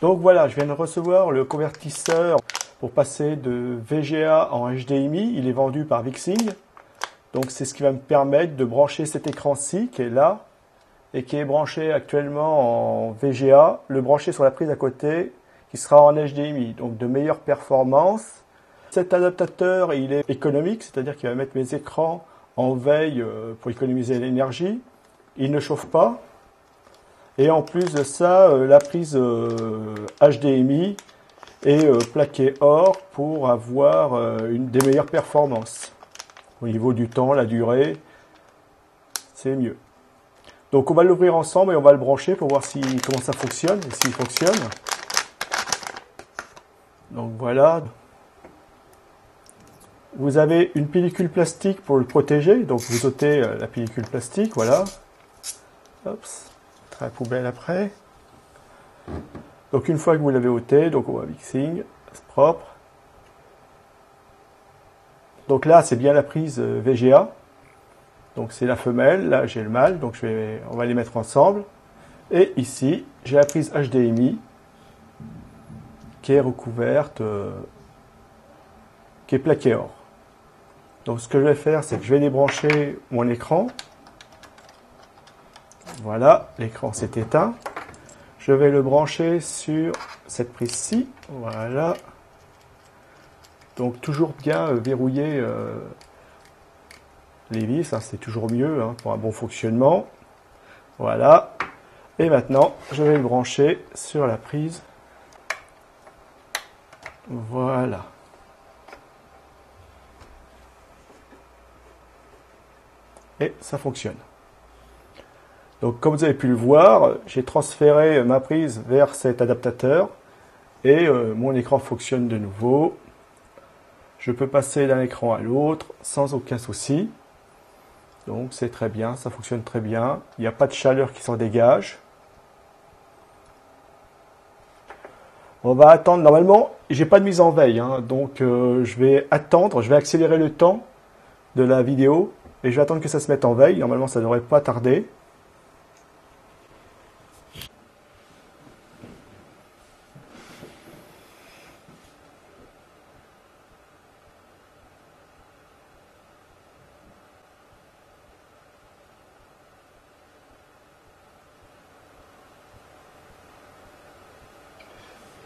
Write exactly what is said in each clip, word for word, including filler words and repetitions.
Donc voilà, je viens de recevoir le convertisseur pour passer de V G A en H D M I. Il est vendu par VicTsing. Donc c'est ce qui va me permettre de brancher cet écran-ci qui est là et qui est branché actuellement en V G A, le brancher sur la prise à côté qui sera en H D M I. Donc de meilleures performances. Cet adaptateur, il est économique, c'est-à-dire qu'il va mettre mes écrans en veille pour économiser l'énergie. Il ne chauffe pas. Et en plus de ça, la prise H D M I est plaquée or pour avoir une des meilleures performances. Au niveau du temps, la durée, c'est mieux. Donc on va l'ouvrir ensemble et on va le brancher pour voir si, comment ça fonctionne et s'il fonctionne. Donc voilà. Vous avez une pellicule plastique pour le protéger. Donc vous ôtez la pellicule plastique, voilà. Oups. À la poubelle après. Donc une fois que vous l'avez ôté, donc on va VicTsing, c'est propre. Donc là c'est bien la prise V G A, donc c'est la femelle, là j'ai le mâle, donc je vais, on va les mettre ensemble. Et ici j'ai la prise H D M I qui est recouverte, euh, qui est plaquée or. Donc ce que je vais faire, c'est que je vais débrancher mon écran. Voilà, l'écran s'est éteint. Je vais le brancher sur cette prise-ci. Voilà. Donc toujours bien verrouiller euh, les vis, hein, c'est toujours mieux hein, pour un bon fonctionnement. Voilà. Et maintenant, je vais le brancher sur la prise. Voilà. Et ça fonctionne. Donc comme vous avez pu le voir, j'ai transféré ma prise vers cet adaptateur et euh, mon écran fonctionne de nouveau. Je peux passer d'un écran à l'autre sans aucun souci. Donc c'est très bien, ça fonctionne très bien. Il n'y a pas de chaleur qui s'en dégage. On va attendre, normalement, j'ai pas de mise en veille, hein, donc euh, je vais attendre, je vais accélérer le temps de la vidéo et je vais attendre que ça se mette en veille. Normalement ça ne devrait pas tarder.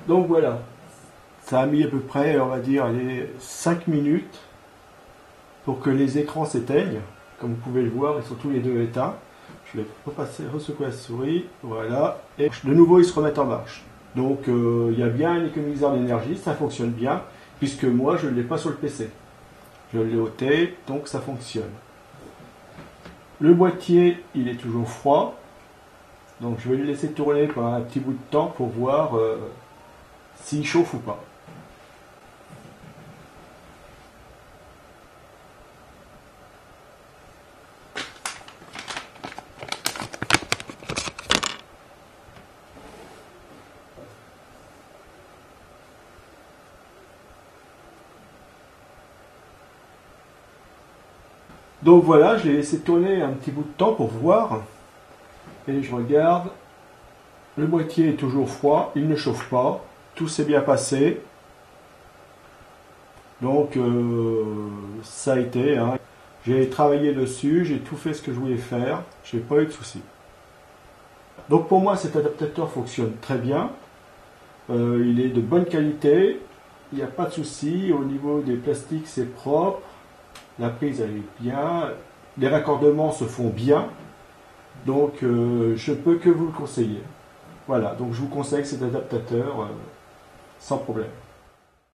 Donc voilà, ça a mis à peu près, on va dire, les cinq minutes pour que les écrans s'éteignent. Comme vous pouvez le voir, ils sont tous les deux éteints. Je vais repasser, ressecouer la souris, voilà, et de nouveau ils se remettent en marche. Donc euh, il y a bien un économiseur d'énergie, ça fonctionne bien, puisque moi je ne l'ai pas sur le P C. Je l'ai ôté, donc ça fonctionne. Le boîtier, il est toujours froid, donc je vais le laisser tourner pendant un petit bout de temps pour voir... Euh, s'il chauffe ou pas. Donc voilà, je l'ai laissé tourner un petit bout de temps pour voir. Et je regarde. Le boîtier est toujours froid, il ne chauffe pas. Tout s'est bien passé, donc euh, ça a été, hein. J'ai travaillé dessus, j'ai tout fait ce que je voulais faire, j'ai pas eu de soucis. Donc pour moi cet adaptateur fonctionne très bien, euh, il est de bonne qualité, il n'y a pas de soucis, au niveau des plastiques c'est propre, la prise elle est bien, les raccordements se font bien, donc euh, je peux que vous le conseiller. Voilà, donc je vous conseille cet adaptateur euh, sans problème.